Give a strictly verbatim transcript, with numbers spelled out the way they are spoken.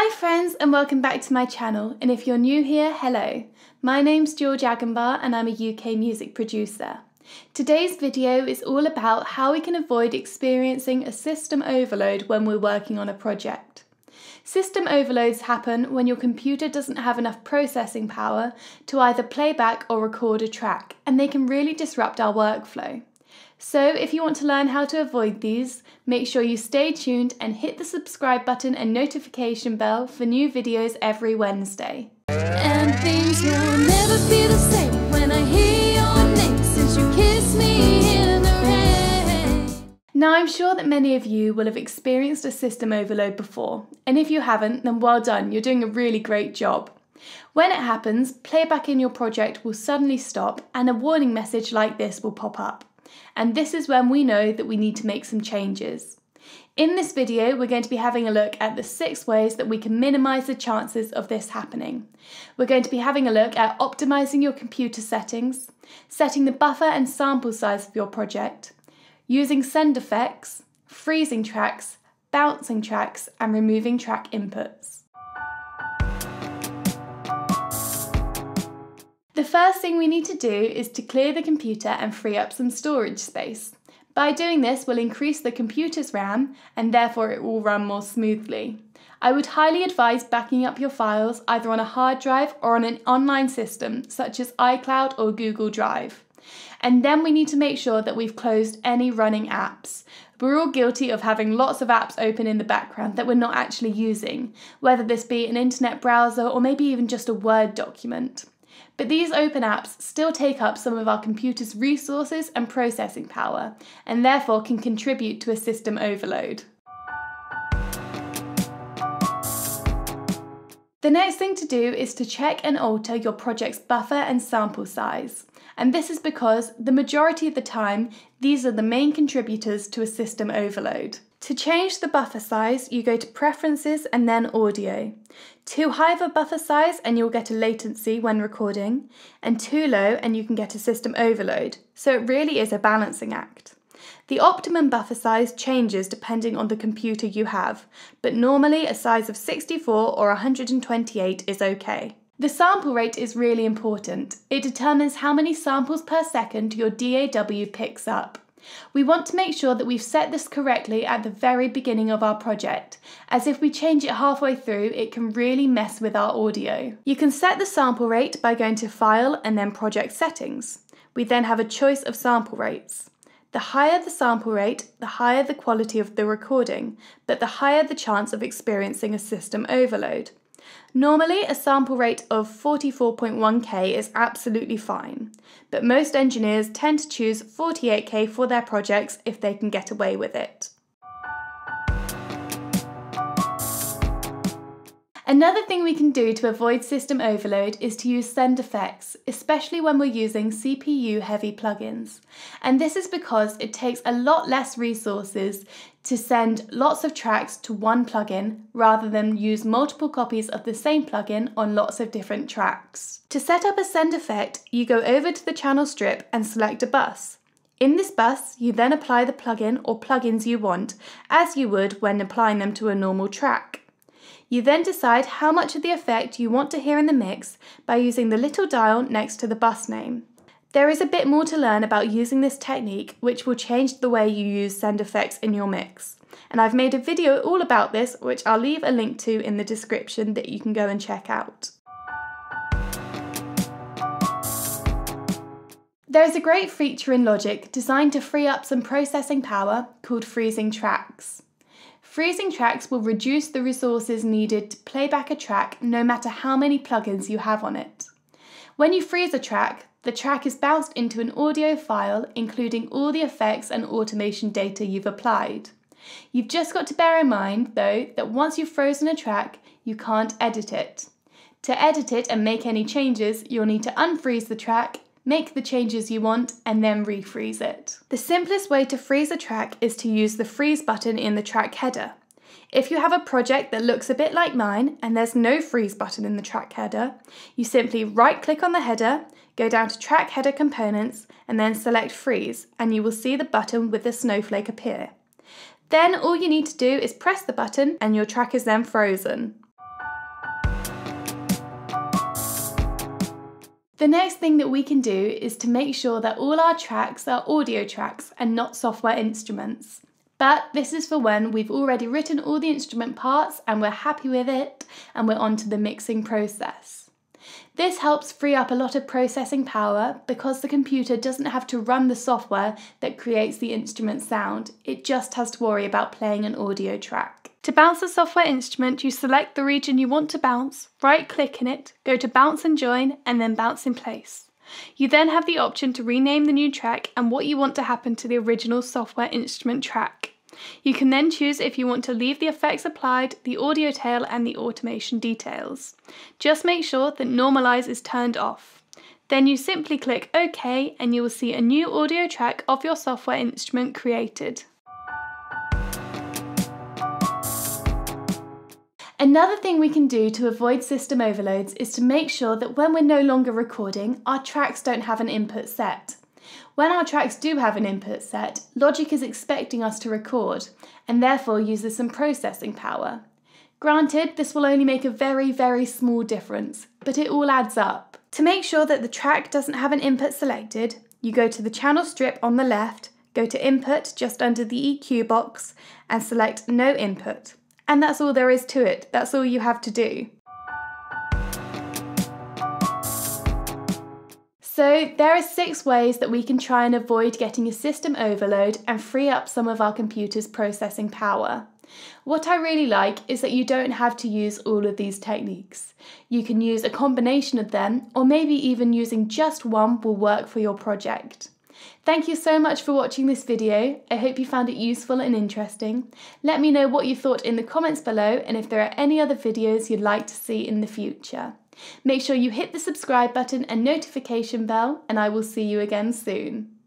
Hi friends and welcome back to my channel, and if you're new here, hello. My name's George Agombar and I'm a U K music producer. Today's video is all about how we can avoid experiencing a system overload when we're working on a project. System overloads happen when your computer doesn't have enough processing power to either play back or record a track, and they can really disrupt our workflow. So if you want to learn how to avoid these, make sure you stay tuned and hit the subscribe button and notification bell for new videos every Wednesday. And things will never be the same when I hear your name since you kissed me in the rain. Now, I'm sure that many of you will have experienced a system overload before, and if you haven't, then well done, you're doing a really great job. When it happens, playback in your project will suddenly stop and a warning message like this will pop up. And this is when we know that we need to make some changes. In this video, we're going to be having a look at the six ways that we can minimise the chances of this happening. We're going to be having a look at optimising your computer settings, setting the buffer and sample size of your project, using send effects, freezing tracks, bouncing tracks, and removing track inputs. The first thing we need to do is to clear the computer and free up some storage space. By doing this, we'll increase the computer's RAM and therefore it will run more smoothly. I would highly advise backing up your files either on a hard drive or on an online system such as iCloud or Google Drive. And then we need to make sure that we've closed any running apps. We're all guilty of having lots of apps open in the background that we're not actually using, whether this be an internet browser or maybe even just a Word document. But these open apps still take up some of our computer's resources and processing power, and therefore can contribute to a system overload. The next thing to do is to check and alter your project's buffer and sample size. And this is because the majority of the time, these are the main contributors to a system overload. To change the buffer size, you go to Preferences and then Audio. Too high of a buffer size and you'll get a latency when recording, and too low and you can get a system overload, so it really is a balancing act. The optimum buffer size changes depending on the computer you have, but normally a size of sixty-four or one hundred twenty-eight is okay. The sample rate is really important. It determines how many samples per second your D A W picks up. We want to make sure that we've set this correctly at the very beginning of our project, as if we change it halfway through, it can really mess with our audio. You can set the sample rate by going to File and then Project Settings. We then have a choice of sample rates. The higher the sample rate, the higher the quality of the recording, but the higher the chance of experiencing a system overload. Normally, a sample rate of forty-four point one K is absolutely fine, but most engineers tend to choose forty-eight K for their projects if they can get away with it. Another thing we can do to avoid system overload is to use send effects, especially when we're using C P U-heavy plugins. And this is because it takes a lot less resources to send lots of tracks to one plugin rather than use multiple copies of the same plugin on lots of different tracks. To set up a send effect, you go over to the channel strip and select a bus. In this bus, you then apply the plugin or plugins you want, as you would when applying them to a normal track. You then decide how much of the effect you want to hear in the mix by using the little dial next to the bus name. There is a bit more to learn about using this technique, which will change the way you use send effects in your mix. And I've made a video all about this, which I'll leave a link to in the description that you can go and check out. There is a great feature in Logic designed to free up some processing power called freezing tracks. Freezing tracks will reduce the resources needed to play back a track no matter how many plugins you have on it. When you freeze a track, the track is bounced into an audio file including all the effects and automation data you've applied. You've just got to bear in mind, though, that once you've frozen a track, you can't edit it. To edit it and make any changes, you'll need to unfreeze the track, make the changes you want, and then refreeze it. The simplest way to freeze a track is to use the freeze button in the track header. If you have a project that looks a bit like mine and there's no freeze button in the track header, you simply right click on the header, go down to track header components and then select freeze, and you will see the button with the snowflake appear. Then all you need to do is press the button and your track is then frozen. The next thing that we can do is to make sure that all our tracks are audio tracks and not software instruments. But this is for when we've already written all the instrument parts and we're happy with it and we're on to the mixing process. This helps free up a lot of processing power because the computer doesn't have to run the software that creates the instrument sound, it just has to worry about playing an audio track. To bounce a software instrument, you select the region you want to bounce, right click in it, go to Bounce and Join and then Bounce in Place. You then have the option to rename the new track and what you want to happen to the original software instrument track. You can then choose if you want to leave the effects applied, the audio tail and the automation details. Just make sure that Normalize is turned off. Then you simply click OK and you will see a new audio track of your software instrument created. Another thing we can do to avoid system overloads is to make sure that when we're no longer recording, our tracks don't have an input set. When our tracks do have an input set, Logic is expecting us to record and therefore uses some processing power. Granted, this will only make a very, very small difference, but it all adds up. To make sure that the track doesn't have an input selected, you go to the channel strip on the left, go to Input just under the E Q box and select No Input. And that's all there is to it, that's all you have to do. So there are six ways that we can try and avoid getting a system overload and free up some of our computer's processing power. What I really like is that you don't have to use all of these techniques. You can use a combination of them, or maybe even using just one will work for your project. Thank you so much for watching this video. I hope you found it useful and interesting. Let me know what you thought in the comments below and if there are any other videos you'd like to see in the future. Make sure you hit the subscribe button and notification bell, and I will see you again soon.